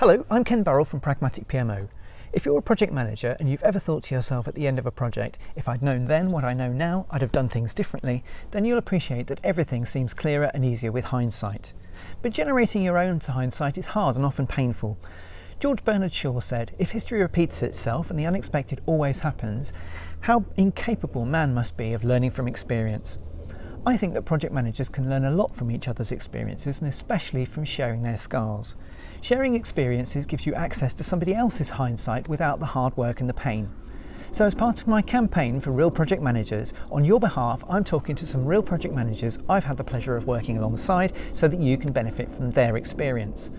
Hello, I'm Ken Burrell from Pragmatic PMO. If you're a project manager and you've ever thought to yourself at the end of a project, if I'd known then what I know now, I'd have done things differently, then you'll appreciate that everything seems clearer and easier with hindsight. But generating your own hindsight is hard and often painful. George Bernard Shaw said, "If history repeats itself and the unexpected always happens, how incapable man must be of learning from experience." I think that project managers can learn a lot from each other's experiences and especially from sharing their scars. Sharing experiences gives you access to somebody else's hindsight without the hard work and the pain. So as part of my campaign for real project managers, on your behalf I'm talking to some real project managers I've had the pleasure of working alongside so that you can benefit from their experience.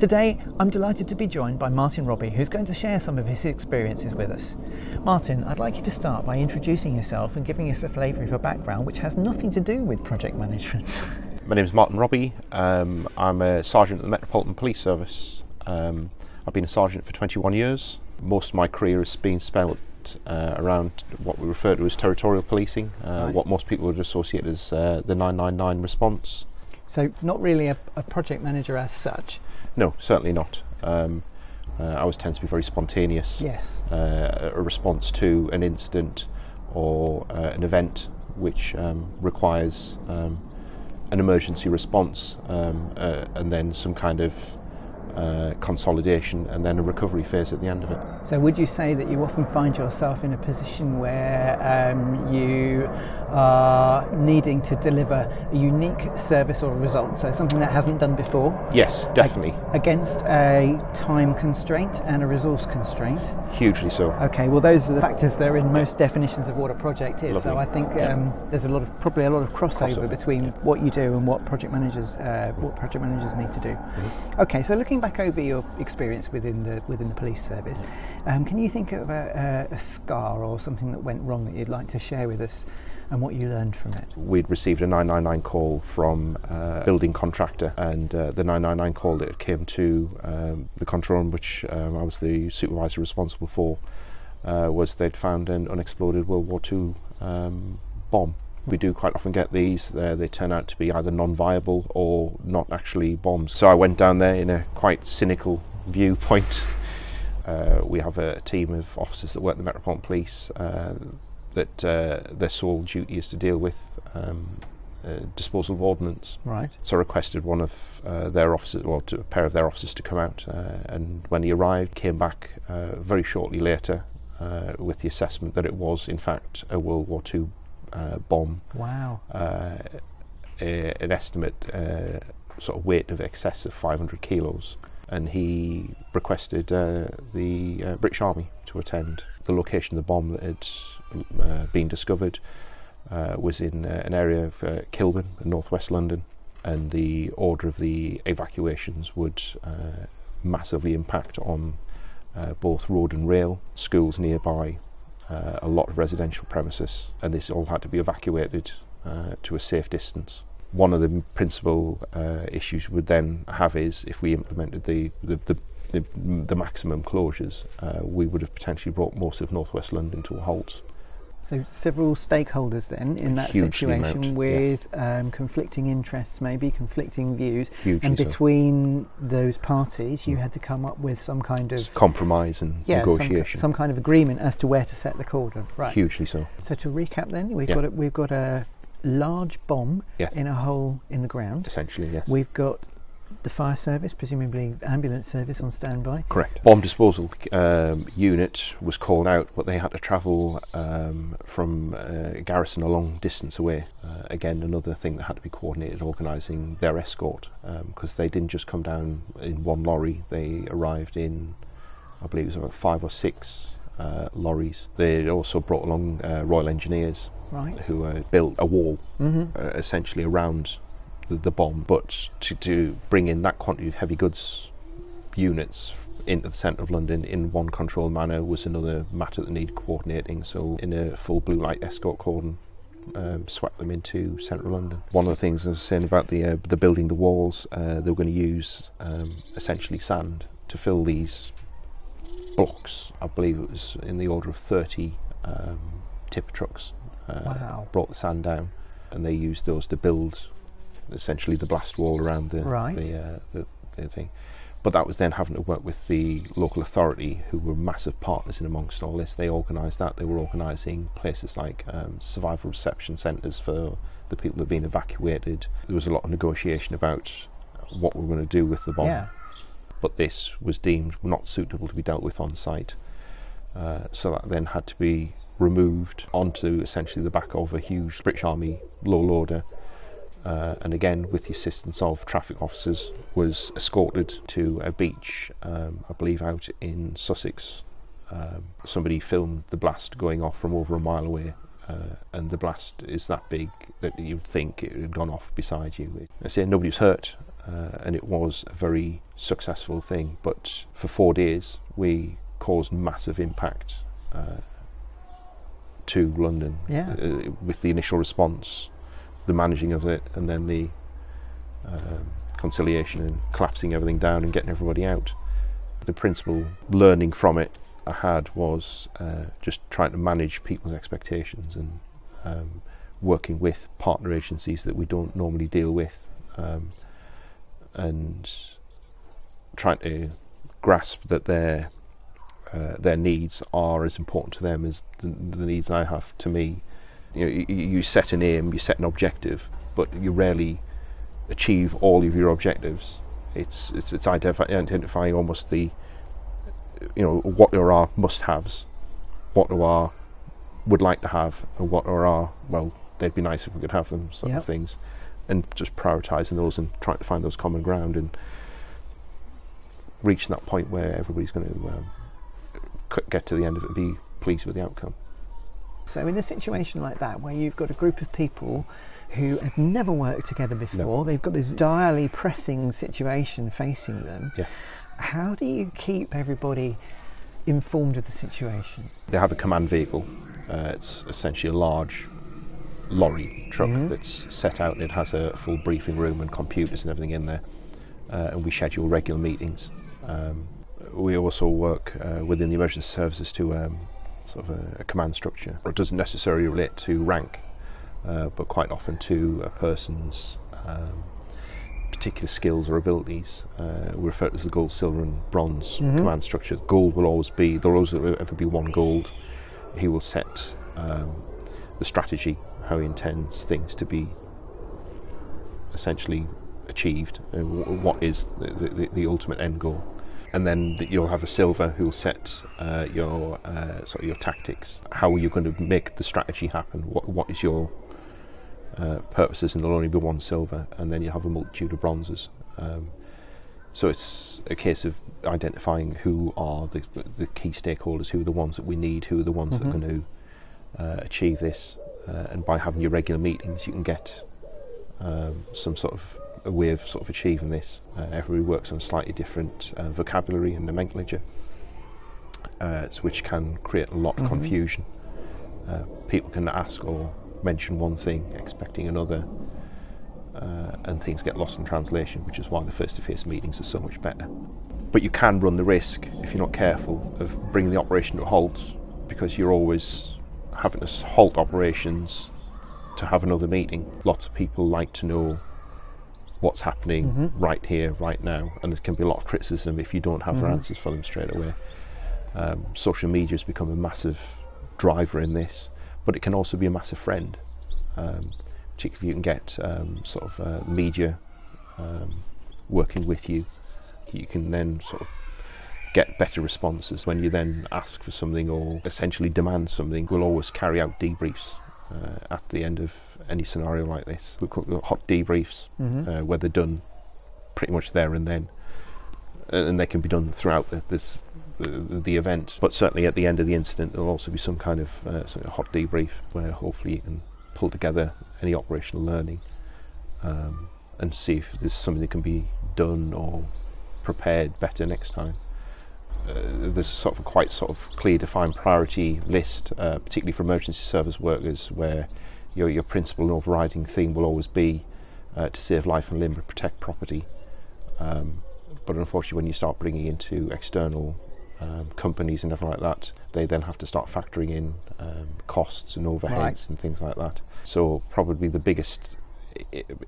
Today I'm delighted to be joined by Martin Robbie, who's going to share some of his experiences with us. Martin, I'd like you to start by introducing yourself and giving us a flavour of your background which has nothing to do with project management. My name is Martin Robbie, I'm a sergeant at the Metropolitan Police Service. I've been a sergeant for 21 years. Most of my career has been spent around what we refer to as territorial policing, what most people would associate as the 999 response. So not really a project manager as such? No, certainly not. I always tend to be very spontaneous. Yes. A response to an incident or an event which requires an emergency response and then some kind of consolidation and then a recovery phase at the end of it. So would you say that you often find yourself in a position where you are needing to deliver a unique service or result, so something that hasn't done before? Yes, definitely. Against a time constraint and a resource constraint? Hugely so. Okay, well those are the factors that are in most definitions of what a project is. Lovely. So I think there's probably a lot of crossover between what you do and what project managers need to do. Mm-hmm. Okay, so looking back over your experience within the police service, can you think of a scar or something that went wrong that you'd like to share with us and what you learned from it? We'd received a 999 call from a building contractor, and the 999 call that came to the control room, which I was the supervisor responsible for, was they'd found an unexploded World War II bomb. We do quite often get these. They turn out to be either non-viable or not actually bombs. So I went down there in a quite cynical viewpoint. We have a team of officers that work at the Metropolitan Police that their sole duty is to deal with disposal of ordnance. Right. So I requested one of their officers, well, a pair of their officers to come out, and when he arrived, came back very shortly later with the assessment that it was in fact a World War II bomb. Wow. An estimate sort of weight of excess of 500 kilos, and he requested the British Army to attend. The location of the bomb that had been discovered was in an area of Kilburn in northwest London, and the order of the evacuations would massively impact on both road and rail, schools nearby, a lot of residential premises, and this all had to be evacuated to a safe distance. One of the principal issues we would then have is if we implemented the maximum closures, we would have potentially brought most of northwest London to a halt. So several stakeholders then in that situation with conflicting interests, maybe conflicting views, and between those parties you had to come up with some kind of compromise and negotiation, some kind of agreement as to where to set the cordon. Right. Hugely so. So to recap, then we've got a large bomb in a hole in the ground. Essentially, yes. We've got the fire service, presumably ambulance service on standby. Correct. Bomb disposal unit was called out, but they had to travel from Garrison a long distance away. Again, another thing that had to be coordinated, organising their escort, because they didn't just come down in one lorry. They arrived in, I believe it was about 5 or 6 lorries. They also brought along Royal Engineers, right, who built a wall essentially around the bomb, but to bring in that quantity of heavy goods units into the centre of London in one controlled manner was another matter that needed coordinating. So in a full blue light escort cordon, swept them into central London. One of the things I was saying about the building, the walls, they were going to use essentially sand to fill these blocks. I believe it was in the order of 30 tipper trucks brought the sand down, and they used those to build essentially the blast wall around the anything. But that was then having to work with the local authority, who were massive partners in amongst all this. They organised that. They were organising places like survival reception centres for the people that had been evacuated. There was a lot of negotiation about what we were going to do with the bomb. Yeah. But this was deemed not suitable to be dealt with on site. So that then had to be removed onto essentially the back of a huge British Army low loader. And again, with the assistance of traffic officers, was escorted to a beach, I believe out in Sussex. Somebody filmed the blast going off from over a mile away, and the blast is that big that you'd think it had gone off beside you. I say nobody was hurt, and it was a very successful thing, but for 4 days we caused massive impact to London. Yeah. With the initial response, the managing of it, and then the conciliation and collapsing everything down and getting everybody out. The principal learning from it I had was just trying to manage people's expectations and working with partner agencies that we don't normally deal with, and trying to grasp that their needs are as important to them as the needs I have to me. You know, you set an aim, you set an objective, but you rarely achieve all of your objectives. It's identifying almost the, you know, what are our must-haves, what are our would like to have, and what are our, well, they'd be nice if we could have them sort of things, and just prioritising those and trying to find those common ground and reaching that point where everybody's going to get to the end of it and be pleased with the outcome. So in a situation like that, where you've got a group of people who have never worked together before, they've got this direly pressing situation facing them, how do you keep everybody informed of the situation? They have a command vehicle. It's essentially a large lorry truck that's set out, and it has a full briefing room and computers and everything in there, and we schedule regular meetings. We also work within the emergency services to sort of a command structure. It doesn't necessarily relate to rank, but quite often to a person's particular skills or abilities. We refer to it as the gold, silver and bronze command structure. Gold will always be, there will always ever be one gold. He will set the strategy, how he intends things to be essentially achieved, what is the ultimate end goal. And then you'll have a silver who'll set sort of your tactics. How are you going to make the strategy happen? What is your purposes? And there'll only be one silver, and then you have a multitude of bronzes. So it's a case of identifying who are the key stakeholders, who are the ones that we need, who are the ones that are going to achieve this. And by having your regular meetings, you can get some sort of a way of sort of achieving this. Everybody works on slightly different vocabulary and nomenclature, which can create a lot of confusion. People can ask or mention one thing expecting another, and things get lost in translation, which is why the face-to-face meetings are so much better. But you can run the risk, if you're not careful, of bringing the operation to a halt, because you're always having to halt operations to have another meeting. Lots of people like to know what's happening right here, right now, and there can be a lot of criticism if you don't have the answers for them straight away. Social media has become a massive driver in this, but it can also be a massive friend, particularly if you can get sort of media working with you. You can then sort of get better responses. When you then ask for something or essentially demand something, we'll always carry out debriefs at the end of any scenario like this. We call them hot debriefs, where they're done pretty much there and then, and they can be done throughout the event. But certainly at the end of the incident, there'll also be some kind of sort of hot debrief where hopefully you can pull together any operational learning and see if there's something that can be done or prepared better next time. There's sort of a quite sort of clear defined priority list, particularly for emergency service workers, where your principal and overriding theme will always be to save life and limb and protect property. But unfortunately, when you start bringing into external companies and everything like that, they then have to start factoring in costs and overheads and things like that. So probably the biggest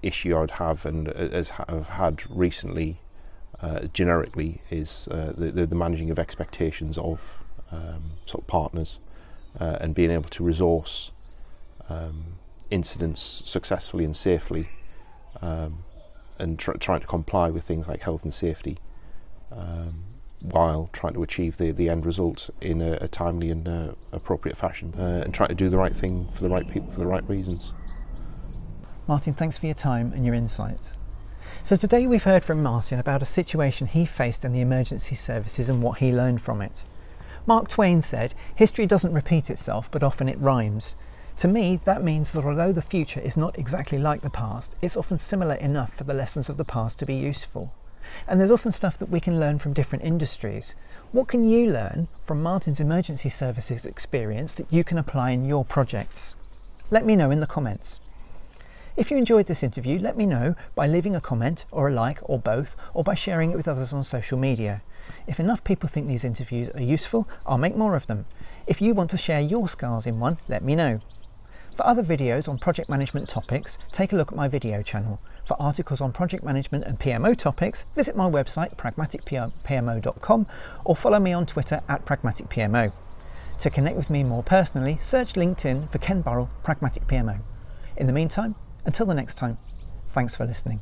issue I'd have and have had recently generically is the managing of expectations of sort of partners and being able to resource incidents successfully and safely, and trying to comply with things like health and safety, while trying to achieve the end result in a timely and appropriate fashion, and trying to do the right thing for the right people for the right reasons. Martin, thanks for your time and your insights. So today we've heard from Martin about a situation he faced in the emergency services and what he learned from it. Mark Twain said, "History doesn't repeat itself, but often it rhymes." To me, that means that although the future is not exactly like the past, it's often similar enough for the lessons of the past to be useful. And there's often stuff that we can learn from different industries. What can you learn from Martin's emergency services experience that you can apply in your projects? Let me know in the comments. If you enjoyed this interview, let me know by leaving a comment or a like or both, or by sharing it with others on social media. If enough people think these interviews are useful, I'll make more of them. If you want to share your scars in one, let me know. For other videos on project management topics, take a look at my video channel. For articles on project management and PMO topics, visit my website pragmaticpmo.com or follow me on Twitter @pragmaticpmo. To connect with me more personally, search LinkedIn for Ken Burrell Pragmatic PMO. In the meantime, until the next time, thanks for listening.